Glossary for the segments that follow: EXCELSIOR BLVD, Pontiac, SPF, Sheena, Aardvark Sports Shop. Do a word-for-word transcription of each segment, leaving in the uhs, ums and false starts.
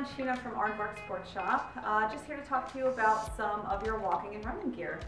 everyone, Sheena from Aardvark Sports Shop. Uh, just here to talk to you about some of your walking and running gear.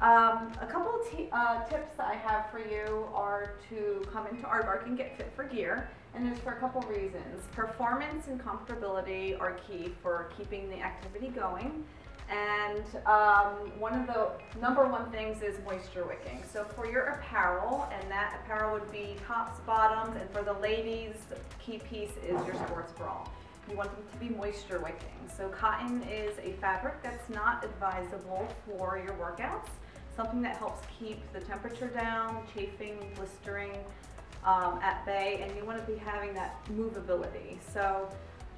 Um, a couple of uh, tips I have for you are to come into Aardvark and get fit for gear, and it's for a couple reasons. Performance and comfortability are key for keeping the activity going, and um, one of the number one things is moisture wicking. So for your apparel, and that apparel would be tops, bottoms, and for the ladies, the key piece is your sports bra. You want them to be moisture wicking. So cotton is a fabric that's not advisable for your workouts. Something that helps keep the temperature down, chafing, blistering um, at bay, and you want to be having that movability. So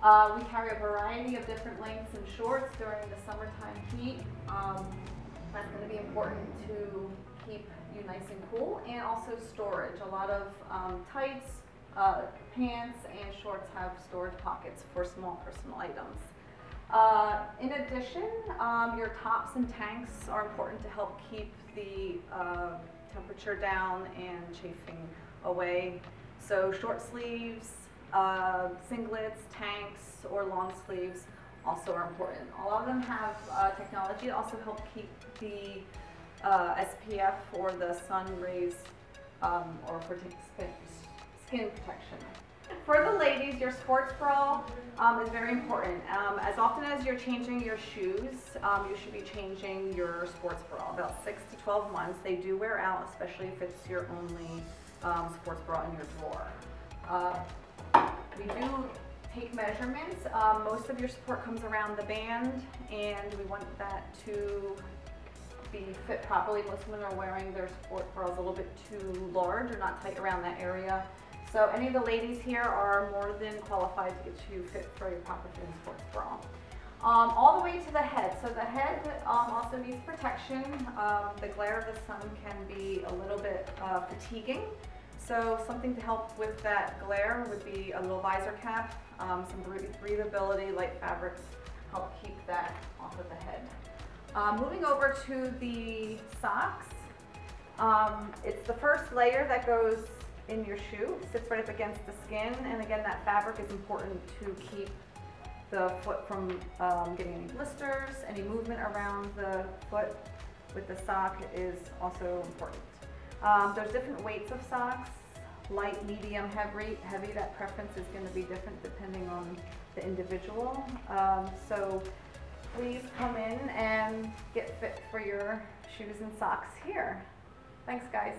uh, we carry a variety of different lengths and shorts during the summertime heat. Um, that's going to be important to keep you nice and cool, and also storage. A lot of um, tights, Uh, pants and shorts have storage pockets for small personal items. Uh, in addition, um, your tops and tanks are important to help keep the uh, temperature down and chafing away. So short sleeves, uh, singlets, tanks, or long sleeves also are important. A lot of them have uh, technology that also help keep the uh, S P F or the sun rays um, or participants. Skin protection. For the ladies, your sports bra um, is very important. Um, as often as you're changing your shoes, um, you should be changing your sports bra. About six to twelve months, they do wear out, especially if it's your only um, sports bra in your drawer. Uh, we do take measurements. Um, most of your support comes around the band, and we want that to be fit properly. Most women are wearing their sport bras a little bit too large or not tight around that area. So any of the ladies here are more than qualified to get you fit for your proper fitting sports bra. Um, all the way to the head. So the head um, also needs protection. Um, the glare of the sun can be a little bit uh, fatiguing. So something to help with that glare would be a little visor cap, um, some breathability, light fabrics help keep that off of the head. Uh, moving over to the socks, um, it's the first layer that goes in your shoe. It sits right up against the skin, and again, that fabric is important to keep the foot from um, getting any blisters. Any movement around the foot with the sock is also important. Um, there's different weights of socks, light, medium, heavy. Heavy. That preference is going to be different depending on the individual. Um, so. Please come in and get fit for your shoes and socks here. Thanks, guys.